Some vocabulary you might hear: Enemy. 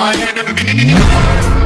my enemy.